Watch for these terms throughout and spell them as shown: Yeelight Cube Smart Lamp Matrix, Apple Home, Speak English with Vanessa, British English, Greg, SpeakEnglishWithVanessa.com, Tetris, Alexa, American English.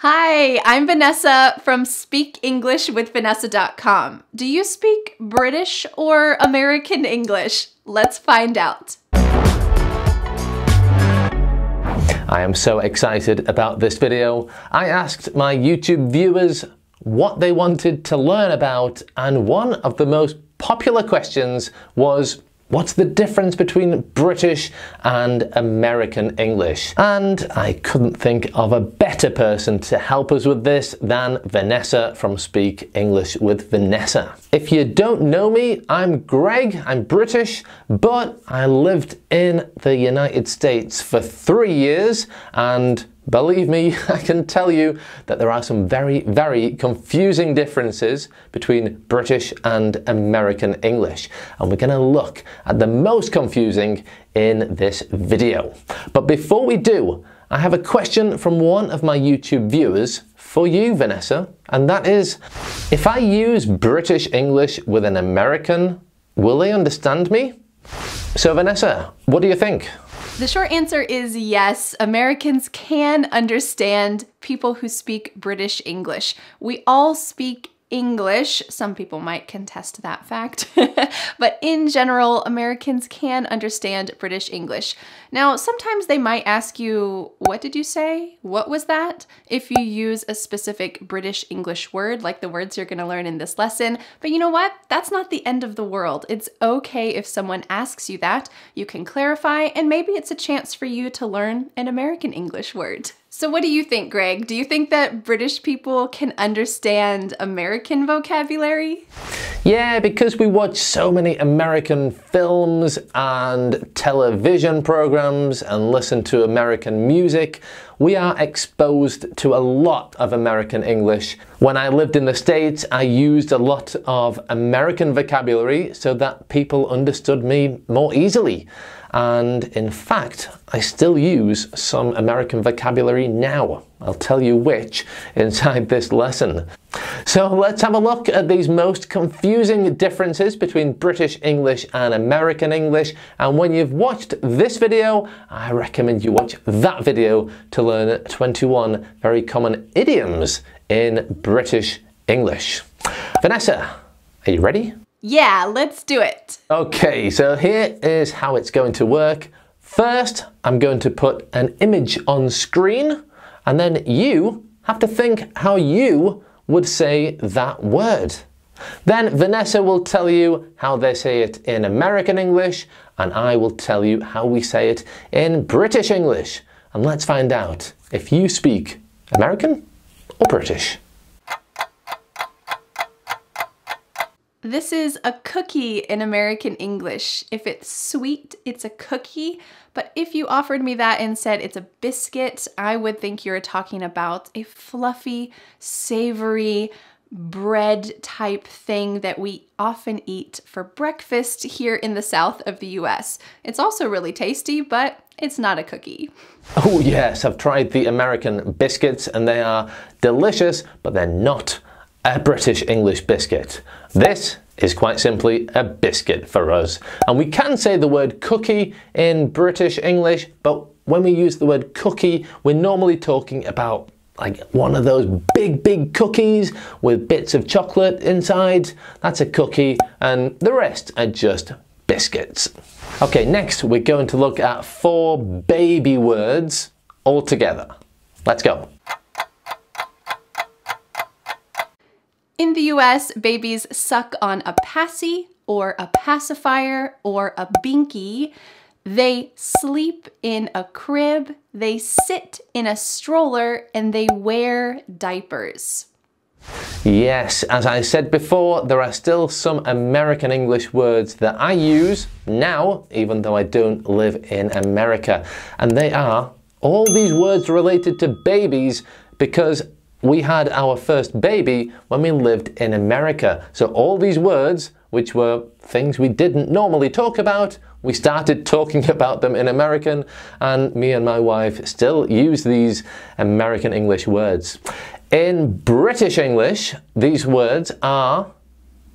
Hi, I'm Vanessa from SpeakEnglishWithVanessa.com. Do you speak British or American English? Let's find out. I am so excited about this video. I asked my YouTube viewers what they wanted to learn about, and one of the most popular questions was, what's the difference between British and American English? And I couldn't think of a better person to help us with this than Vanessa from Speak English with Vanessa. If you don't know me, I'm Greg, I'm British, but I lived in the United States for 3 years, and believe me, I can tell you that there are some very, very confusing differences between British and American English, and we're going to look at the most confusing in this video. But before we do, I have a question from one of my YouTube viewers for you, Vanessa, and that is, if I use British English with an American, will they understand me? So Vanessa, what do you think? The short answer is yes, Americans can understand people who speak British English. We all speak English. Some people might contest that fact, but in general, Americans can understand British English. Now, sometimes they might ask you, what did you say? What was that? If you use a specific British English word, like the words you're going to learn in this lesson. But you know what? That's not the end of the world. It's okay if someone asks you that. You can clarify, and maybe it's a chance for you to learn an American English word. So what do you think, Greg? Do you think that British people can understand American vocabulary? Yeah, because we watch so many American films and television programs and listen to American music, we are exposed to a lot of American English. When I lived in the States, I used a lot of American vocabulary so that people understood me more easily. And in fact, I still use some American vocabulary now. I'll tell you which inside this lesson. So let's have a look at these most confusing differences between British English and American English. And when you've watched this video, I recommend you watch that video to learn 21 very common idioms in British English. Vanessa, are you ready? Yeah, let's do it. Okay, so here is how it's going to work. First, I'm going to put an image on screen, and then you have to think how you would say that word. Then Vanessa will tell you how they say it in American English, and I will tell you how we say it in British English. And let's find out if you speak American or British. This is a cookie in American English. If it's sweet, it's a cookie. But if you offered me that and said it's a biscuit, I would think you're talking about a fluffy, savory bread type thing that we often eat for breakfast here in the south of the US. It's also really tasty, but it's not a cookie. Oh yes, I've tried the American biscuits and they are delicious, but they're not a British English biscuit. This is quite simply a biscuit for us. And we can say the word cookie in British English, but when we use the word cookie, we're normally talking about like one of those big cookies with bits of chocolate inside. That's a cookie, and the rest are just biscuits. Okay, next we're going to look at 4 baby words all together. Let's go. In the US, babies suck on a passy or a pacifier or a binky. They sleep in a crib, they sit in a stroller, and they wear diapers. Yes, as I said before, there are still some American English words that I use now, even though I don't live in America. And they are all these words related to babies, because we had our first baby when we lived in America. So all these words, which were things we didn't normally talk about, we started talking about them in American, and me and my wife still use these American English words. In British English, these words are,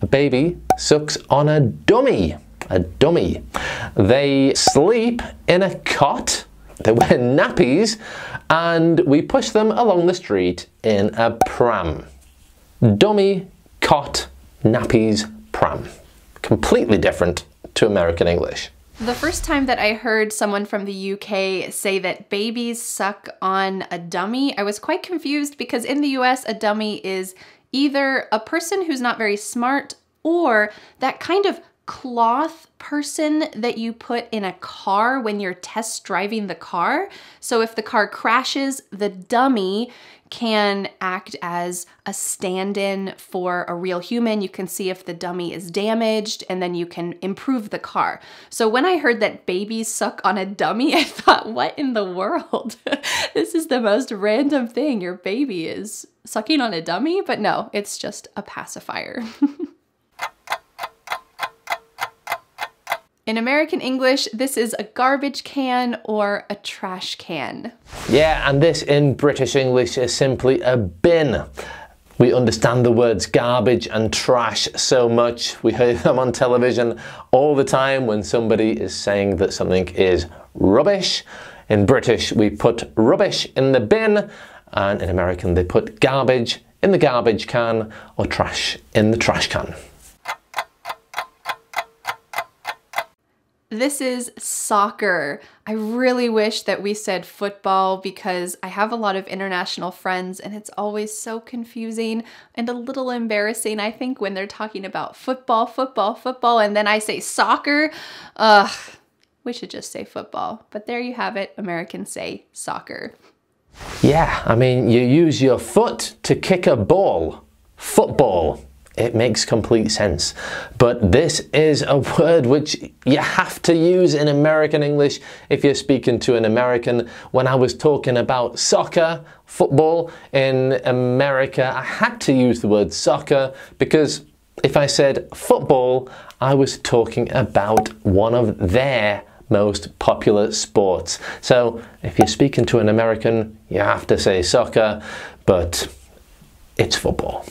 a baby sucks on a dummy, a dummy. They sleep in a cot, they wear nappies, and we push them along the street in a pram. Dummy, cot, nappies, pram. Completely different to American English. The first time that I heard someone from the UK say that babies suck on a dummy, I was quite confused because in the US, a dummy is either a person who's not very smart or that kind of cloth person that you put in a car when you're test driving the car. So if the car crashes, the dummy can act as a stand-in for a real human. You can see if the dummy is damaged and then you can improve the car. So when I heard that babies suck on a dummy, I thought, what in the world? This is the most random thing. Your baby is sucking on a dummy, but no, it's just a pacifier. In American English, this is a garbage can or a trash can. Yeah, and this in British English is simply a bin. We understand the words garbage and trash so much. We hear them on television all the time when somebody is saying that something is rubbish. In British, we put rubbish in the bin, and in American, they put garbage in the garbage can or trash in the trash can. This is soccer. I really wish that we said football because I have a lot of international friends and it's always so confusing and a little embarrassing, I think, when they're talking about football, football, football, and then I say soccer. Ugh, we should just say football. But there you have it. Americans say soccer. Yeah, I mean, you use your foot to kick a ball. Football. It makes complete sense. But this is a word which you have to use in American English if you're speaking to an American. When I was talking about soccer, football, in America, I had to use the word soccer because if I said football, I was talking about one of their most popular sports. So if you're speaking to an American, you have to say soccer, but it's football.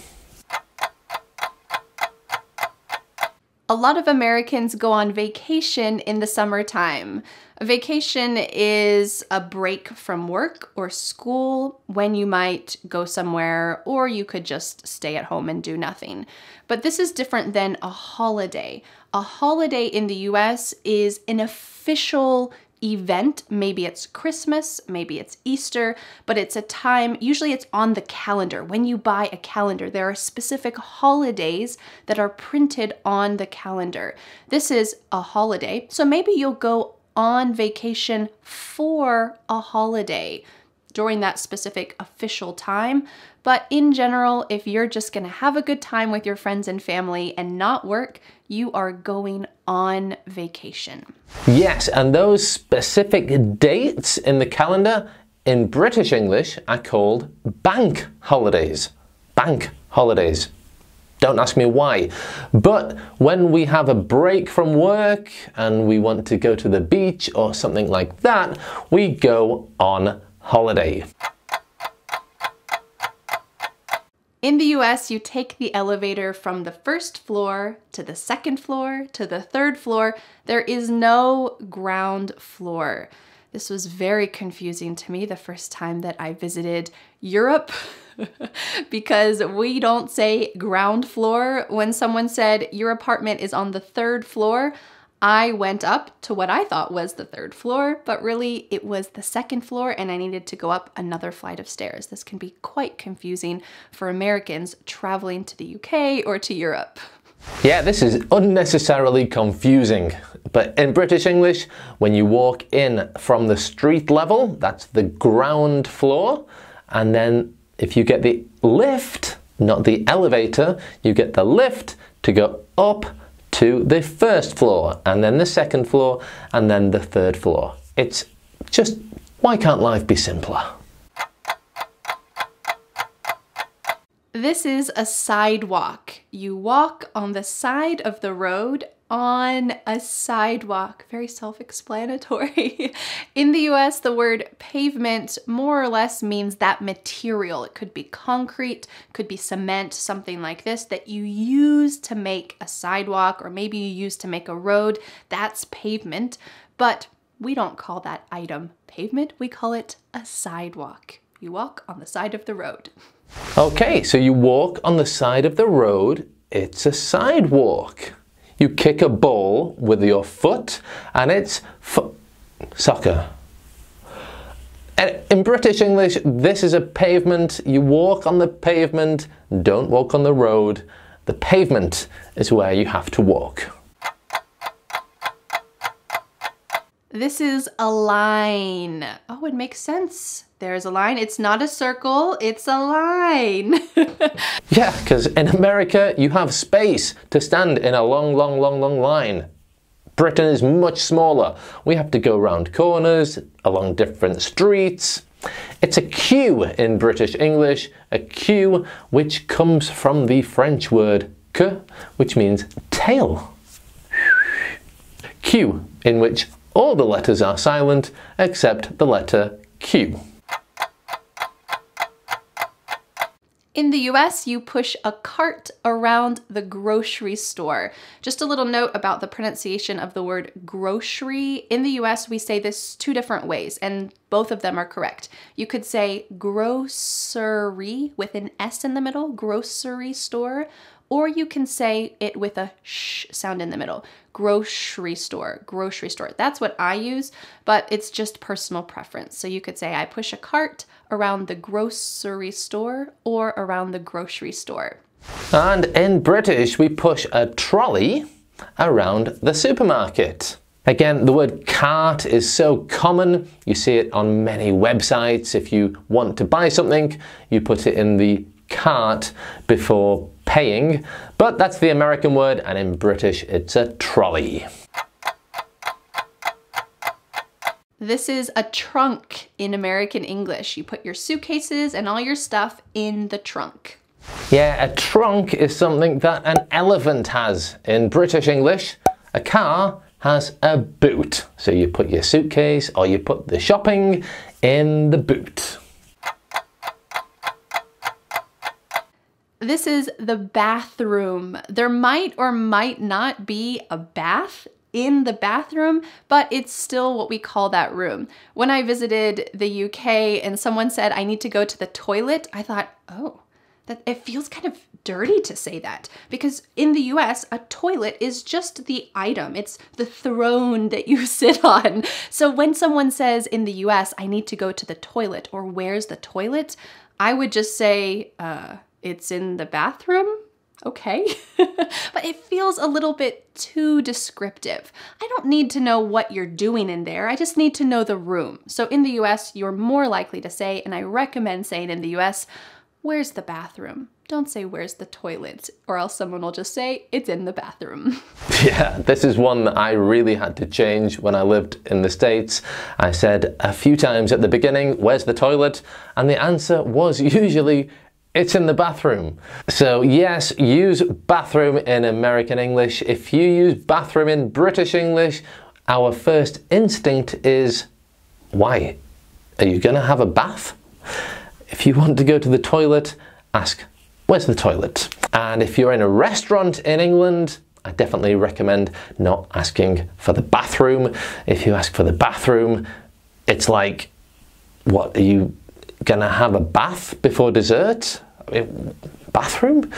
A lot of Americans go on vacation in the summertime. A vacation is a break from work or school when you might go somewhere or you could just stay at home and do nothing. But this is different than a holiday. A holiday in the US is an official event. Maybe it's Christmas, maybe it's Easter, but it's a time, usually it's on the calendar. When you buy a calendar, there are specific holidays that are printed on the calendar. This is a holiday, so maybe you'll go on vacation for a holiday during that specific official time. But in general, if you're just gonna have a good time with your friends and family and not work, you are going on vacation. Yes, and those specific dates in the calendar in British English are called bank holidays. Bank holidays. Don't ask me why. But when we have a break from work and we want to go to the beach or something like that, we go on holiday. In the US, you take the elevator from the first floor to the second floor to the third floor. There is no ground floor. This was very confusing to me the first time that I visited Europe because we don't say ground floor. When someone said your apartment is on the third floor, I went up to what I thought was the third floor, but really it was the second floor and I needed to go up another flight of stairs. This can be quite confusing for Americans traveling to the UK or to Europe. Yeah, this is unnecessarily confusing. But in British English, when you walk in from the street level, that's the ground floor. And then if you get the lift, not the elevator, you get the lift to go up to the first floor, and then the second floor, and then the third floor. It's just, why can't life be simpler? This is a sidewalk. You walk on the side of the road on a sidewalk. Very self-explanatory. In the US, the word pavement more or less means that material. It could be concrete, could be cement, something like this that you use to make a sidewalk or maybe you use to make a road. That's pavement. But we don't call that item pavement, we call it a sidewalk. You walk on the side of the road. Okay, so you walk on the side of the road, it's a sidewalk. You kick a ball with your foot and it's soccer. And in British English, this is a pavement. You walk on the pavement, don't walk on the road. The pavement is where you have to walk. This is a line. Oh, it makes sense. There's a line. It's not a circle, it's a line. Yeah, because in America, you have space to stand in a long line. Britain is much smaller. We have to go around corners, along different streets. It's a queue in British English, a queue which comes from the French word queue, which means tail. Queue, in which all the letters are silent except the letter Q. In the US, you push a cart around the grocery store. Just a little note about the pronunciation of the word grocery. In the US, we say this two different ways, and both of them are correct. You could say grocery with an S in the middle, grocery store, or you can say it with a sh sound in the middle. Grocery store, grocery store. That's what I use, but it's just personal preference. So you could say I push a cart around the grocery store or around the grocery store. And in British, we push a trolley around the supermarket. Again, the word cart is so common. You see it on many websites. If you want to buy something, you put it in the cart before paying, but that's the American word, and in British it's a trolley. This is a trunk in American English. You put your suitcases and all your stuff in the trunk. Yeah, a trunk is something that an elephant has. In British English, a car has a boot. So you put your suitcase or you put the shopping in the boot. This is the bathroom. There might or might not be a bath in the bathroom, but it's still what we call that room. When I visited the UK and someone said, I need to go to the toilet, I thought, oh, that it feels kind of dirty to say that, because in the US, a toilet is just the item. It's the throne that you sit on. So when someone says in the US, I need to go to the toilet, or where's the toilet? I would just say, it's in the bathroom, okay. But it feels a little bit too descriptive. I don't need to know what you're doing in there, I just need to know the room. So in the US, you're more likely to say, and I recommend saying in the US, where's the bathroom? Don't say where's the toilet, or else someone will just say, it's in the bathroom. Yeah, this is one that I really had to change when I lived in the States. I said a few times at the beginning, where's the toilet? And the answer was usually, it's in the bathroom. So yes, use bathroom in American English. If you use bathroom in British English, our first instinct is, why? Are you gonna have a bath? If you want to go to the toilet, ask, where's the toilet? And if you're in a restaurant in England, I definitely recommend not asking for the bathroom. If you ask for the bathroom, it's like, what, are you gonna have a bath before dessert? Bathroom?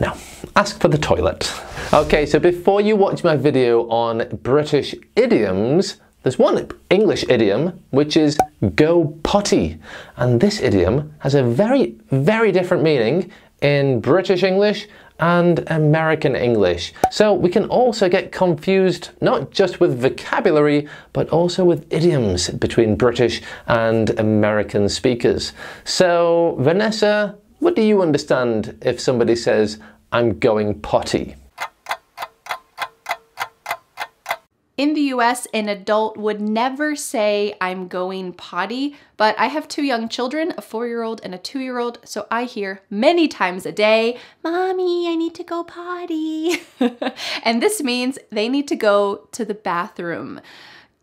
No, ask for the toilet. Okay, so before you watch my video on British idioms, there's one English idiom which is go potty. And this idiom has a very different meaning in British English and American English. So we can also get confused, not just with vocabulary, but also with idioms between British and American speakers. So Vanessa, what do you understand if somebody says, I'm going potty? In the US, an adult would never say, I'm going potty, but I have two young children, a 4-year-old and a 2-year-old, so I hear many times a day, Mommy, I need to go potty. And this means they need to go to the bathroom.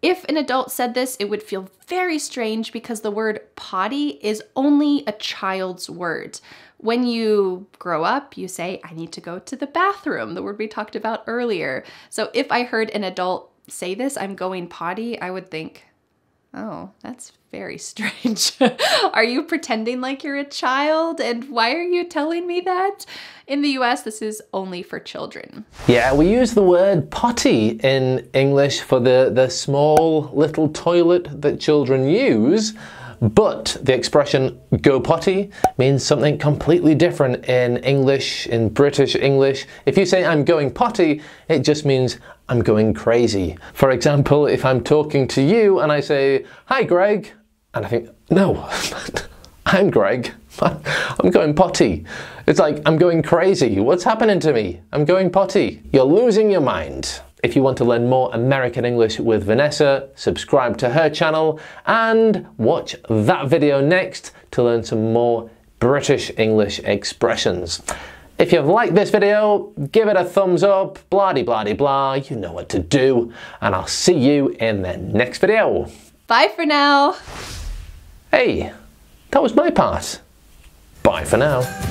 If an adult said this, it would feel very strange because the word potty is only a child's word. When you grow up, you say, I need to go to the bathroom, the word we talked about earlier. So if I heard an adult say this, I'm going potty, I would think, oh, that's very strange. Are you pretending like you're a child? And why are you telling me that? In the US, this is only for children. Yeah, we use the word potty in English for the small little toilet that children use. But the expression go potty means something completely different in English, in British English. If you say I'm going potty, it just means I'm going crazy. For example, if I'm talking to you and I say, hi Greg, and I think, no, I'm Greg, I'm going potty. It's like, I'm going crazy, what's happening to me? I'm going potty, you're losing your mind. If you want to learn more American English with Vanessa, subscribe to her channel and watch that video next to learn some more British English expressions. If you've liked this video, give it a thumbs up, blah-de-blah-de-blah, you know what to do, and I'll see you in the next video. Bye for now. Hey, that was my part. Bye for now.